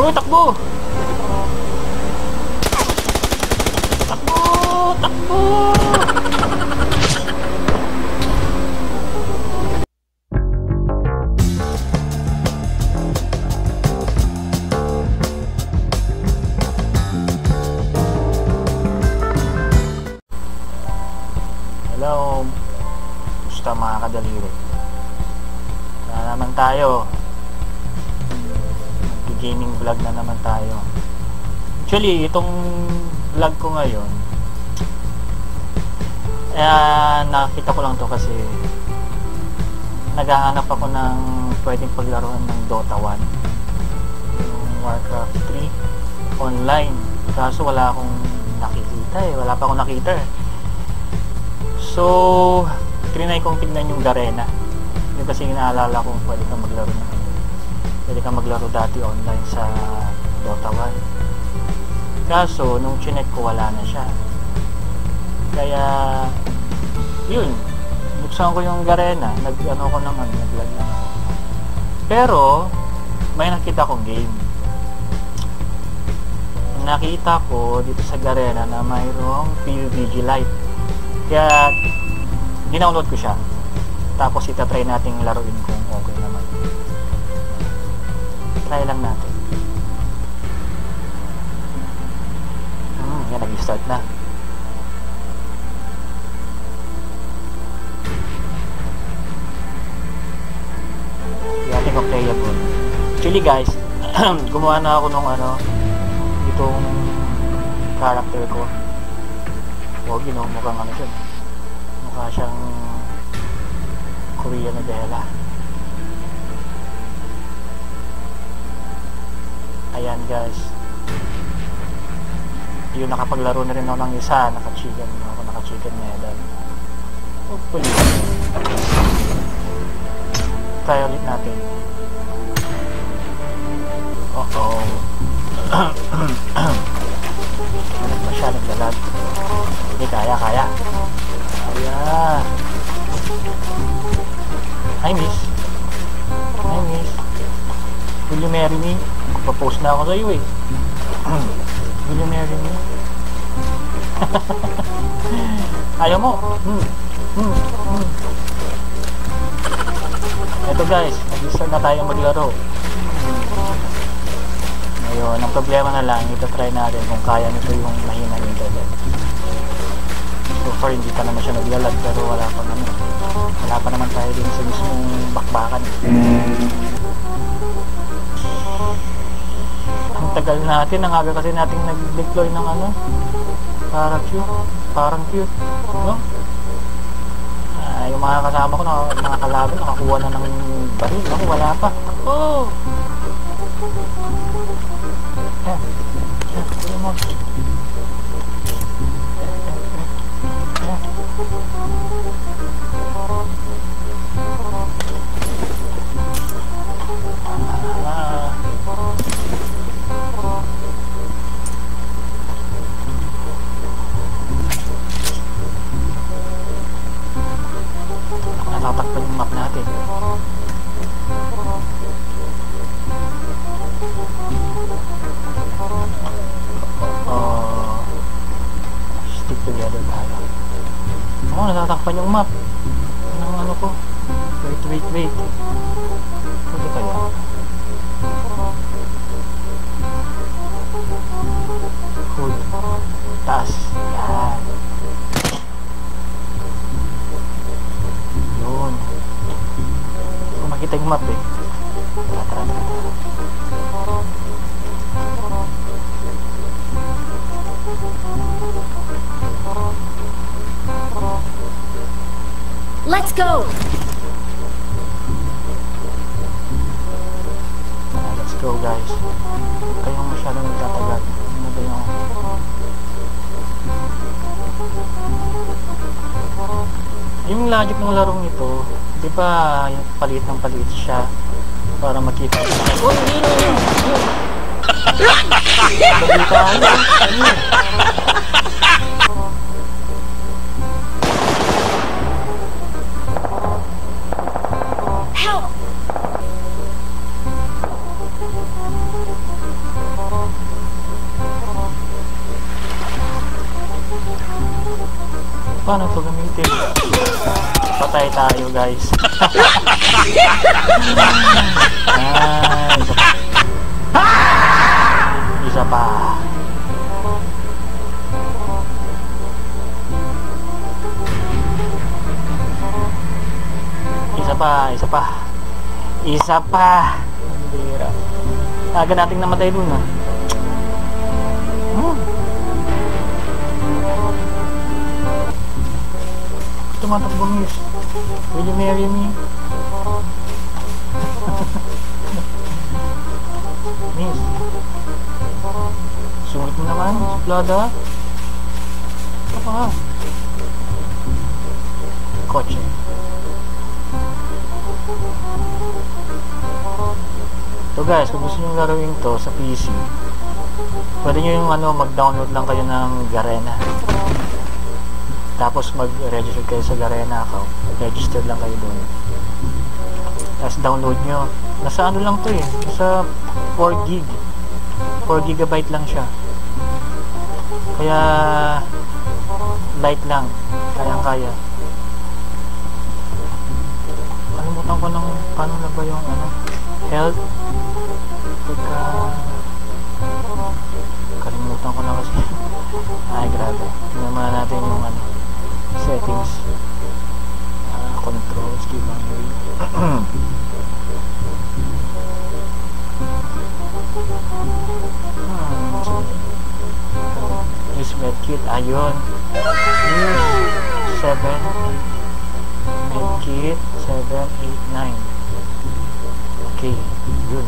Takbo. Hello, gusto mga kadaliri. Na naman tayo. Gaming vlog na naman tayo. Actually, itong vlog ko ngayon nakita ko lang to kasi naghahanap ako ng pwedeng paglaruan ng Dota 1, yung Warcraft 3 online, kaso wala akong nakikita so trinay kong tignan yung Garena. Yun kasi inaalala kong pwede kang maglaro na dati online sa Dota 1. Kaso nung chinek ko wala na siya. Kaya yun, buksan ko yung Garena, nag-vlog na ako. Pero may nakita kong game. Nakita ko dito sa Garena na mayroong PUBG Lite. Kaya dinownload ko siya. Tapos itatry nating laruin kung okay naman. Try lang natin. Yan, nag-start na. Yating ko playable. Actually guys, gumawa na ako nung itong character ko. Huwag yun, mukhang siya. Mukha siyang Korean novela. Ayan guys, yun, nakapaglaro na rin ako ng isa, naka-chicken medal. Hopefully try ulit natin. Anak pa siya, naglalag. Hindi, kaya I miss will you marry me? Papost na ako sa iyo eh. Will you marry me? Ayaw mo? Eto guys, nag-start na tayo maglaro. Ngayon, ang problema na lang, itatry natin kung kaya nito yung mahina ng internet. So far, hindi pa naman siya naglalag, pero wala pa naman tayo din sa mismong bakbakan. Tagal natin, ang aga kasi natin nag-deploy ng parang cute, no? Yung mga kasama ko, mga kalaban, nakakuha na ng baril. Ako, wala pa. Natatakpan yung map natin. Stick together tayo. Natatakpan yung map. Ano ko? Wait. Pwede kaya? Hold. Taas. Yan. Kita yung map eh. Let's go. Let's go guys. Kayong masyadong nagtatagal. Ano ba yung logic ng larong ito? Di ba, palit ng palit siya para makita ko. Help! paano to gamitin? Patay tayo, guys. Ah, isa pa. Isa pa. Isa pa, isa pa. Isa pa. Bira. Aga nating namatay dun, ah. Tumatak bumis. Will you marry me? Miss. Sungit mo naman. Suplada. Apa ka? Kotse. So guys, kung gusto nyo laruin to sa PC, pwede nyo yung ano, mag-download lang kayo ng Garena. Tapos mag-register kayo sa Garena account. Register lang kayo doon. Tapos download nyo. Nasa ano lang to eh. Nasa 4 gig. 4 gigabyte lang siya. Kaya light lang. Kayang-kaya. Kalimutan ko ng paano na ba yung ano? Health? Pagka... kalimutan ko na kasi. Ay grabe. Tingnan muna natin yung ano. Settings, controls, giveaway. Use medkit, ayun. Use 7 medkit 7, 8, 9. Okay, yun.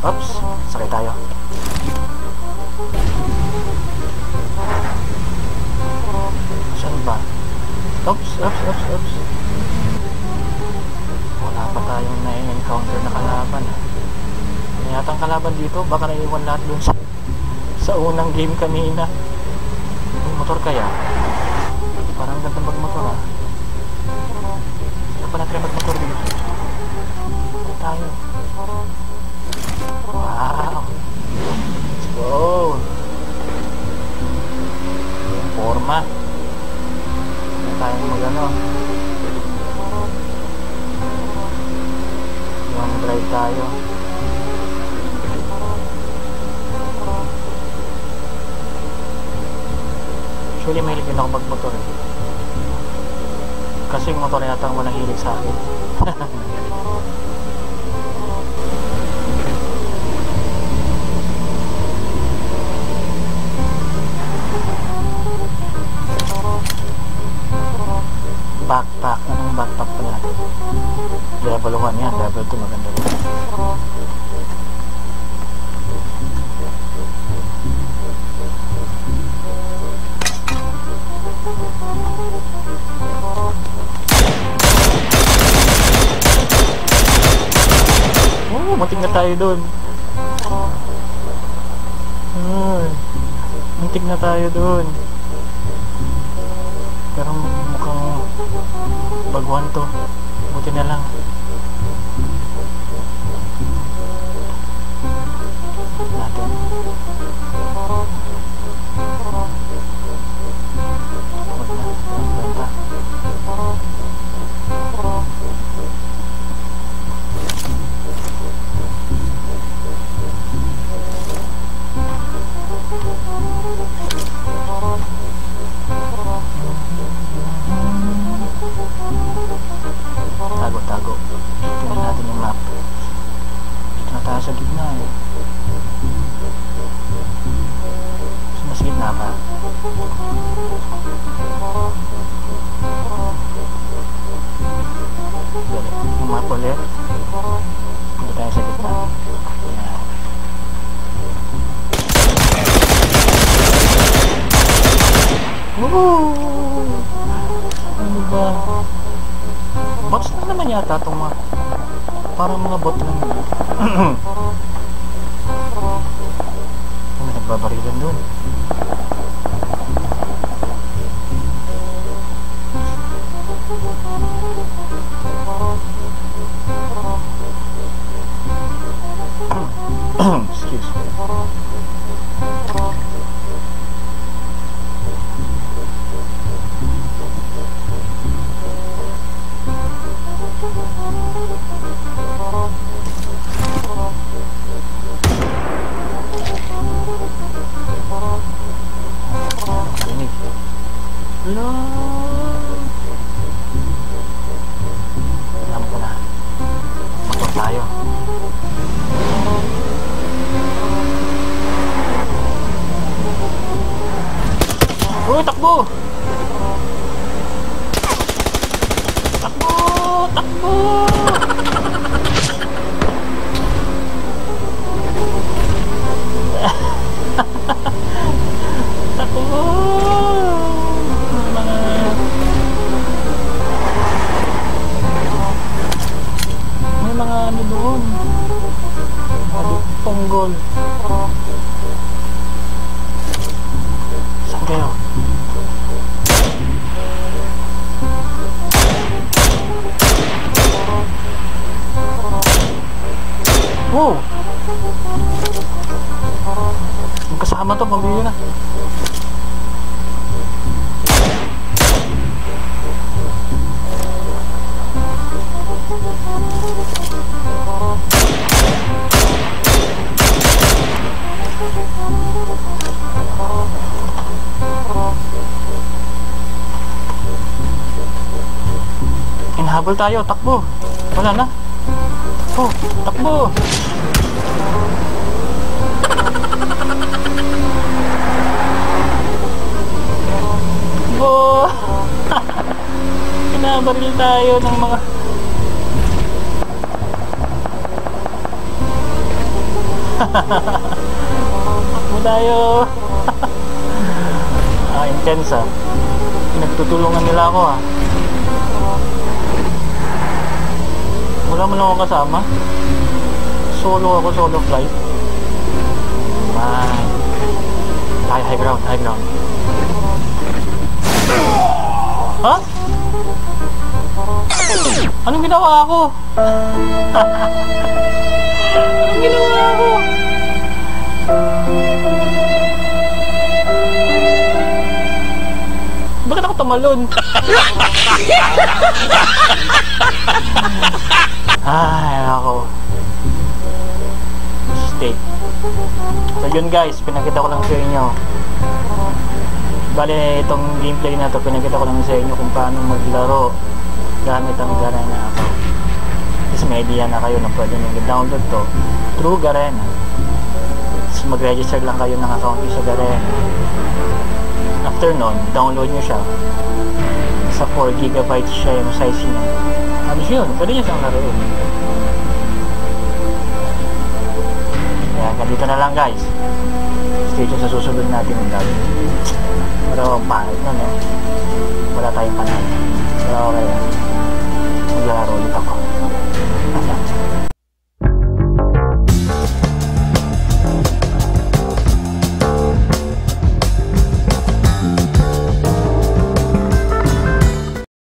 Oops, sakit tayo. Saan ba? Oops, oops, oops, oops. Wala pa tayong na-encounter na kalaban. Ano yatang kalaban dito? Baka naiwan lahat dun sa unang game kanina. May motor kaya? Parang ganda mag-motor ah. Hindi pa natin mag-motor dito. Ano tayo? Wow! Let's go! Forma. Hindi tayo mag-ano. One drive tayo. Actually, mahilig din ako mag-motor eh. Kasi yung motor yata ang walang hilig sa akin. Backpack, anong backpack pala? Level 1 yan, level 2 maganda rin. Oh, muntik na tayo dun. Muntik na tayo dun. Pero mukhang baguhan to. Buti na lang. Natin. Huwag na. Banta. Tago-tago. Tingnan natin yung map. Dito na tayo sa gitna eh. Mas gitna pa. Dali. Yung map ulit. Dito tayo sa gitna. Ayan. Woohoo! Ano ba? Bots na naman yata itong mga parang mga bot lang yun. May nagbabarilan doon. Excuse me. Habol tayo, takbo. Wala na. Oh, takbo. Bo. Kinabaril tayo ng mga takbo tayo. Ah, intense ah. Pinagtutulungan nila ako ah. Wala mo lang ako kasama. Solo ako, solo flight. Man. High ground, high ground. Ha? Anong ginawa ako? Anong ginawa ako? Bakit ako tumalon? Ay, ako. Mistake. So yun guys, pinakita ko lang sa inyo. Bale, itong gameplay na to, pinakita ko lang sa inyo kung paano maglaro gamit ang Garena account. Kasi may idea na kayo na pwede nyo i-download to through Garena. Kasi mag-register lang kayo ng account nyo sa Garena. After nun, download nyo siya. Sa 4GB siya yung size nyo. Ano siya yun? Pwede nyo siyang laruin. Kaya ganito na lang guys. Stay tuned sa susunod natin yung laro. Pero ang pangit nun eh. Wala tayong panahon. Pero okay. Maglaro ulit ako.